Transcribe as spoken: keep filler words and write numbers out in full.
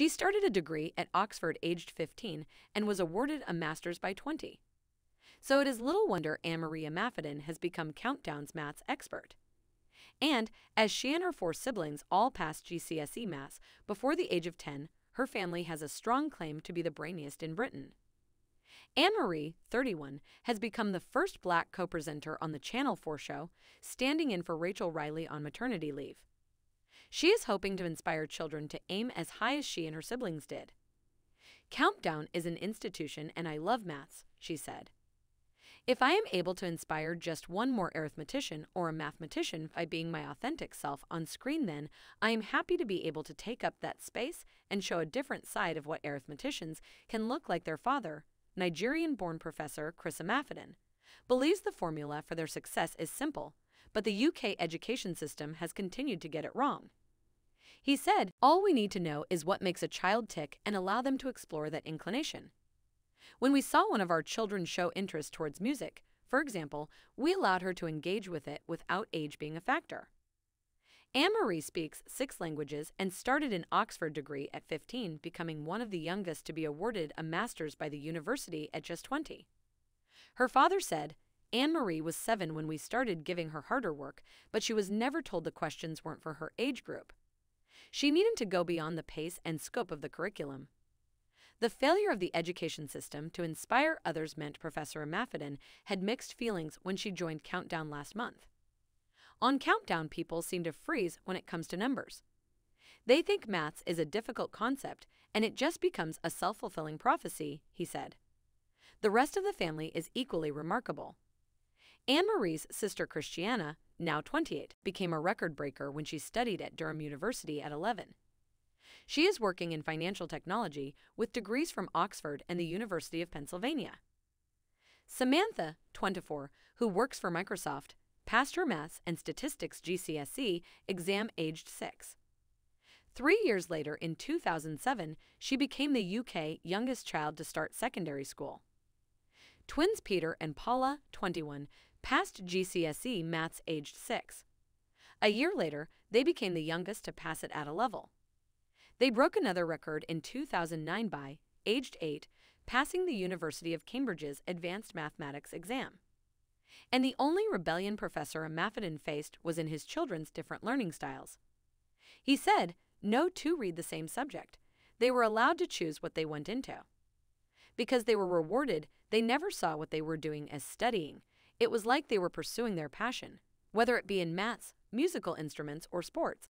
She started a degree at Oxford aged fifteen and was awarded a master's by twenty. So it is little wonder Anne-Marie Imafidon has become Countdown's maths expert. And as she and her four siblings all passed G C S E maths before the age of ten, her family has a strong claim to be the brainiest in Britain. Anne-Marie, thirty-one, has become the first Black co-presenter on the Channel four show, standing in for Rachel Riley on maternity leave. She is hoping to inspire children to aim as high as she and her siblings did. Countdown is an institution and I love maths, she said. If I am able to inspire just one more arithmetician or a mathematician by being my authentic self on screen, then I am happy to be able to take up that space and show a different side of what arithmeticians can look like. Their father, Nigerian-born professor Chris Imafidon, believes the formula for their success is simple, but the U K education system has continued to get it wrong. He said, "All we need to know is what makes a child tick and allow them to explore that inclination. When we saw one of our children show interest towards music, for example, we allowed her to engage with it without age being a factor." Anne-Marie speaks six languages and started an Oxford degree at fifteen, becoming one of the youngest to be awarded a master's by the university at just twenty. Her father said, "Anne-Marie was seven when we started giving her harder work, but she was never told the questions weren't for her age group. She needed to go beyond the pace and scope of the curriculum." The failure of the education system to inspire others meant Professor Imafidon had mixed feelings when she joined Countdown last month. On Countdown, people seem to freeze when it comes to numbers. They think maths is a difficult concept, and it just becomes a self-fulfilling prophecy, he said. The rest of the family is equally remarkable. Anne-Marie's sister Christiana, now twenty-eight, became a record breaker when she studied at Durham University at eleven. She is working in financial technology with degrees from Oxford and the University of Pennsylvania. Samantha, twenty-four, who works for Microsoft, passed her Maths and Statistics G C S E exam aged six. Three years later, in two thousand seven, she became the U K youngest child to start secondary school. Twins Peter and Paula, twenty-one, passed G C S E Maths aged six. A year later, they became the youngest to pass it at a level. They broke another record in two thousand nine by, aged eight, passing the University of Cambridge's Advanced Mathematics exam. And the only rebellion Professor Imafidon faced was in his children's different learning styles. He said no two read the same subject. They were allowed to choose what they went into. Because they were rewarded, they never saw what they were doing as studying. It was like they were pursuing their passion, whether it be in maths, musical instruments, or sports.